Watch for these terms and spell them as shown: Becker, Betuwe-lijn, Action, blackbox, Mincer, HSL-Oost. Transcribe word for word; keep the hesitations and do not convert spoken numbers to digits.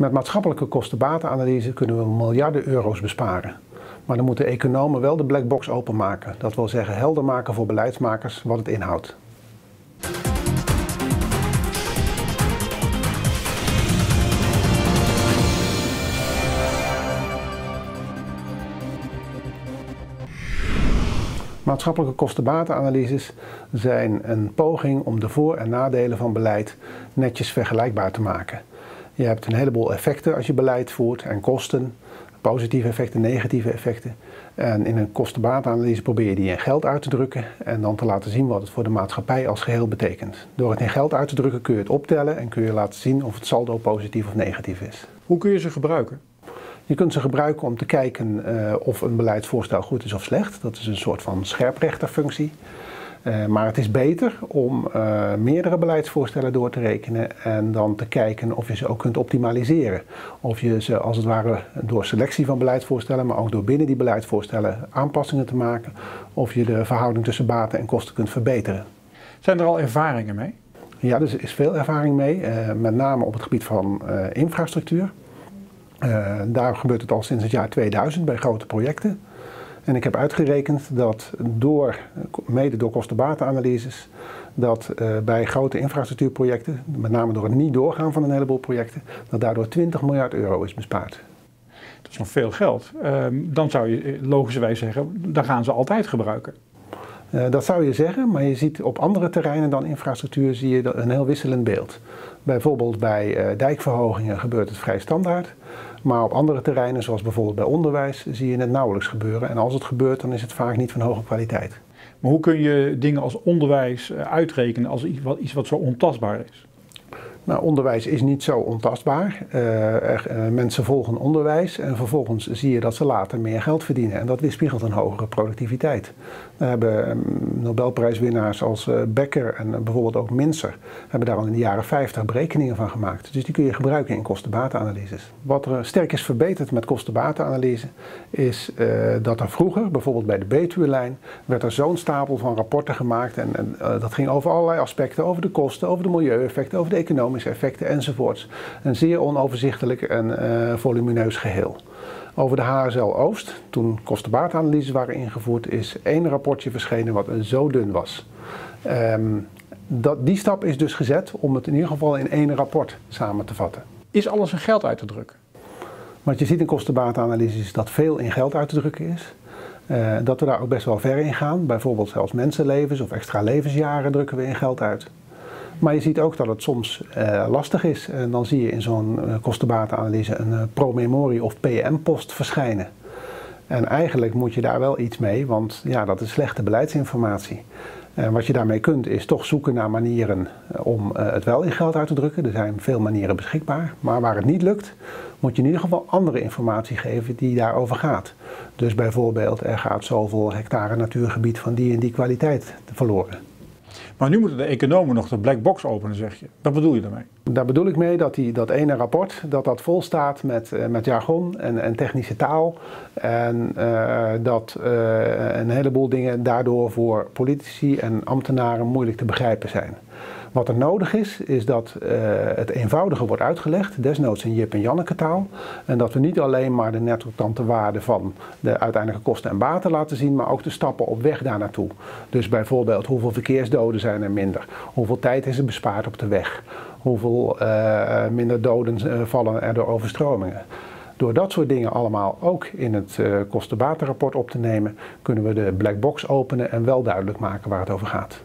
Met maatschappelijke kostenbatenanalyse kunnen we miljarden euro's besparen. Maar dan moeten economen wel de black box openmaken. Dat wil zeggen helder maken voor beleidsmakers wat het inhoudt. Maatschappelijke kostenbatenanalyses zijn een poging om de voor- en nadelen van beleid netjes vergelijkbaar te maken. Je hebt een heleboel effecten als je beleid voert en kosten, positieve effecten, negatieve effecten. En in een kostenbatenanalyse probeer je die in geld uit te drukken en dan te laten zien wat het voor de maatschappij als geheel betekent. Door het in geld uit te drukken kun je het optellen en kun je laten zien of het saldo positief of negatief is. Hoe kun je ze gebruiken? Je kunt ze gebruiken om te kijken uh, of een beleidsvoorstel goed is of slecht. Dat is een soort van scherprechterfunctie. Uh, maar het is beter om uh, meerdere beleidsvoorstellen door te rekenen en dan te kijken of je ze ook kunt optimaliseren. Of je ze als het ware door selectie van beleidsvoorstellen, maar ook door binnen die beleidsvoorstellen aanpassingen te maken, of je de verhouding tussen baten en kosten kunt verbeteren. Zijn er al ervaringen mee? Ja, dus er is veel ervaring mee, uh, met name op het gebied van uh, infrastructuur. Uh, daar gebeurt het al sinds het jaar tweeduizend bij grote projecten. En ik heb uitgerekend dat door, mede door kostenbatenanalyses, dat uh, bij grote infrastructuurprojecten, met name door het niet doorgaan van een heleboel projecten, dat daardoor twintig miljard euro is bespaard. Dat is nog veel geld. Uh, dan zou je logischerwijs zeggen, dat gaan ze altijd gebruiken. Uh, dat zou je zeggen, maar je ziet op andere terreinen dan infrastructuur zie je een heel wisselend beeld. Bijvoorbeeld bij uh, dijkverhogingen gebeurt het vrij standaard. Maar op andere terreinen, zoals bijvoorbeeld bij onderwijs, zie je het nauwelijks gebeuren. En als het gebeurt, dan is het vaak niet van hoge kwaliteit. Maar hoe kun je dingen als onderwijs uitrekenen als iets wat zo ontastbaar is? Nou, onderwijs is niet zo ontastbaar. Uh, er, uh, mensen volgen onderwijs en vervolgens zie je dat ze later meer geld verdienen. En dat weerspiegelt een hogere productiviteit. Daar hebben um, Nobelprijswinnaars als uh, Becker en uh, bijvoorbeeld ook Mincer hebben daar al in de jaren vijftig berekeningen van gemaakt. Dus die kun je gebruiken in kostenbatenanalyses. Wat er sterk is verbeterd met kostenbatenanalyse is uh, dat er vroeger, bijvoorbeeld bij de Betuwe-lijn, werd er zo'n stapel van rapporten gemaakt. En, en uh, dat ging over allerlei aspecten, over de kosten, over de milieueffecten, over de economie. Effecten enzovoorts. Een zeer onoverzichtelijk en uh, volumineus geheel. Over de H S L-Oost, toen kostenbatenanalyses waren ingevoerd, is één rapportje verschenen wat zo dun was. Um, dat, die stap is dus gezet om het in ieder geval in één rapport samen te vatten. Is alles in geld uit te drukken? Wat je ziet in kostenbatenanalyses is dat veel in geld uit te drukken is. Uh, dat we daar ook best wel ver in gaan. Bijvoorbeeld zelfs mensenlevens of extra levensjaren drukken we in geld uit. Maar je ziet ook dat het soms uh, lastig is. En dan zie je in zo'n uh, kostenbatenanalyse een uh, promemorie of P M-post verschijnen. En eigenlijk moet je daar wel iets mee, want ja, dat is slechte beleidsinformatie. En wat je daarmee kunt is toch zoeken naar manieren om uh, het wel in geld uit te drukken. Er zijn veel manieren beschikbaar. Maar waar het niet lukt, moet je in ieder geval andere informatie geven die daarover gaat. Dus bijvoorbeeld, er gaat zoveel hectare natuurgebied van die en die kwaliteit verloren. Maar nu moeten de economen nog de black box openen, zeg je. Wat bedoel je daarmee? Daar bedoel ik mee dat die, dat ene rapport, dat dat vol staat met, met jargon en, en technische taal. En uh, dat uh, een heleboel dingen daardoor voor politici en ambtenaren moeilijk te begrijpen zijn. Wat er nodig is, is dat uh, het eenvoudiger wordt uitgelegd, desnoods in Jip en Janneke taal. En dat we niet alleen maar de netto-tante waarde van de uiteindelijke kosten en baten laten zien, maar ook de stappen op weg daar naartoe. Dus bijvoorbeeld hoeveel verkeersdoden zijn er minder, hoeveel tijd is er bespaard op de weg, hoeveel uh, minder doden uh, vallen er door overstromingen. Door dat soort dingen allemaal ook in het uh, kostenbatenrapport op te nemen, kunnen we de black box openen en wel duidelijk maken waar het over gaat.